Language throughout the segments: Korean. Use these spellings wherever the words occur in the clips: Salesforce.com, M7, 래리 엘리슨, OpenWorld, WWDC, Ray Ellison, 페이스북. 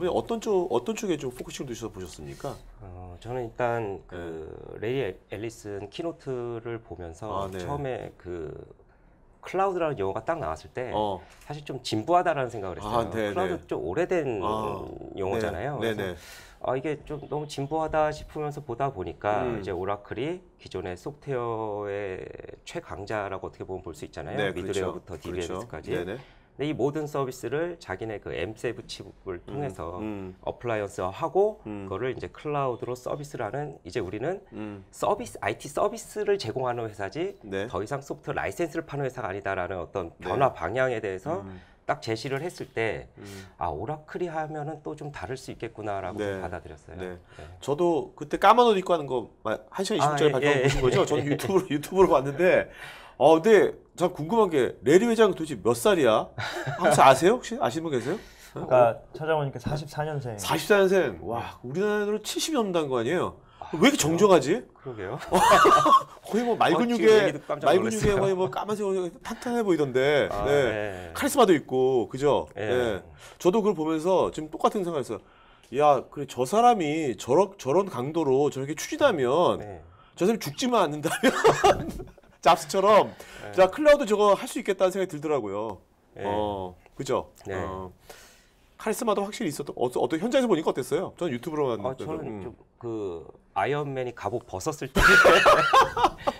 이번에 어떤 쪽에 좀 포커싱을 두셔서 보셨습니까? 저는 일단 그 레이 앨리슨 키노트를 보면서 아, 네. 처음에 그 클라우드라는 용어가 딱 나왔을 때 사실 좀 진부하다라는 생각을 했어요. 아, 클라우드 좀 오래된 용어잖아요. 네. 그래서 이게 좀 너무 진부하다 싶으면서 보다 보니까 이제 오라클이 기존의 소프트웨어의 최강자라고 어떻게 보면 볼 수 있잖아요. 네, 미드웨어부터 DBMS까지. 그렇죠. 근데 이 모든 서비스를 자기네 그 M7 칩을 통해서 어플라이언스하고 그거를 이제 클라우드로 서비스를 하는, 이제 우리는 서비스, IT 서비스를 제공하는 회사지 네. 더 이상 소프트 라이센스를 파는 회사가 아니다라는 어떤 변화 네. 방향에 대해서 딱 제시를 했을 때 아, 오라클이 하면은 또 좀 다를 수 있겠구나라고 네. 받아들였어요. 네. 네. 저도 그때 까만 옷 입고 하는 거 1시간 20분짜리 발표 보신 거죠? 저는 유튜브로 봤는데 근데 참 궁금한 게 레리 회장 도대체 몇 살이야? 혹시 아세요? 혹시 아시는 분 계세요? 그러니까 찾아보니까 44년생. 44년생. 와, 우리나라로 70년 넘는 거 아니에요? 왜 이렇게 정정하지? 그러게요. 거의 뭐 말 근육에 거의 뭐 까만색 얼굴 탄탄해 보이던데. 아, 네. 네. 카리스마도 있고, 그죠? 네. 네. 저도 그걸 보면서 지금 똑같은 생각했어요. 야, 그래 저 사람이 저런 강도로 저렇게 추진하면 네. 저 사람이 죽지만 않는다면. 잡스처럼 네. 자 클라우드 저거 할 수 있겠다는 생각이 들더라고요. 네. 그죠? 네. 카리스마도 확실히 있었던. 어떤 현장에서 보니까 어땠어요? 저는 유튜브로 봤는데. 저는 좀 그 아이언맨이 갑옷 벗었을 때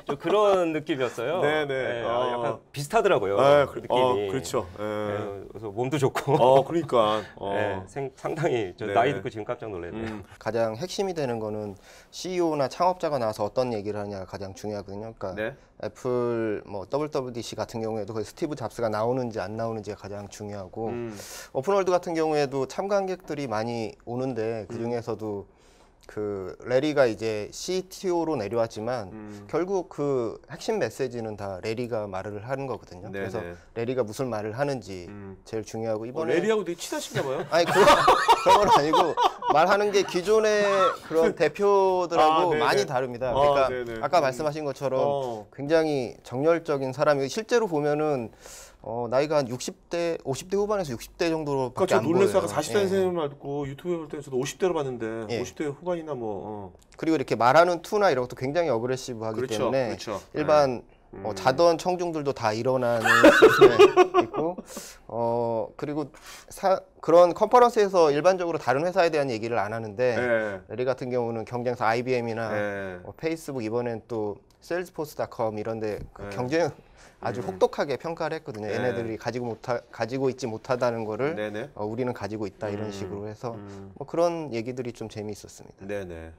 좀 그런 느낌이었어요. 네네. 네, 약간 비슷하더라고요. 네, 그 느낌이. 그렇죠. 네. 네, 그래서 몸도 좋고. 그러니까. 네, 상당히 저 네. 나이 듣고 지금 깜짝 놀랐네요. 가장 핵심이 되는 거는 CEO나 창업자가 나와서 어떤 얘기를 하냐가 가장 중요하거든요. 그러니까 네. 애플 뭐 WWDC 같은 경우에도 거의 스티브 잡스가 나오는지 안 나오는지가 가장 중요하고 오픈월드 같은 경우에도 참관객들이 많이 오는데 그 중에서도 그 레리가 이제 CTO로 내려왔지만 결국 그 핵심 메시지는 다 레리가 말을 하는 거거든요. 네네. 그래서 레리가 무슨 말을 하는지 제일 중요하고 이번에 레리하고 되게 친하신가 봐요. 아니 그건 아니고 말하는 게 기존의 그런 대표들하고 많이 다릅니다. 그러니까 아까 말씀하신 것처럼 굉장히 정열적인 사람이 실제로 보면은 나이가 한 60대, 50대 후반에서 60대 정도로 밖에 안 보여요. 그러니까 저 놀라서 40대 선생님을 듣고 유튜브에 볼 때는 저도 50대로 봤는데 50대 후반이나 뭐 그리고 이렇게 말하는 투나 이런 것도 굉장히 어그레시브하기 그렇죠, 때문에 그렇죠. 일반 자던 청중들도 다 일어나는 수준에 있고 그리고 그런 컨퍼런스에서 일반적으로 다른 회사에 대한 얘기를 안 하는데 네. 레리 같은 경우는 경쟁사 IBM이나 네. 페이스북, 이번엔 또 Salesforce.com 이런 데 그 네. 경쟁 아주 혹독하게 평가를 했거든요. 네. 얘네들이 가지고 있지 못하다는 거를 우리는 가지고 있다 이런 식으로 해서 뭐 그런 얘기들이 좀 재미있었습니다. 네네.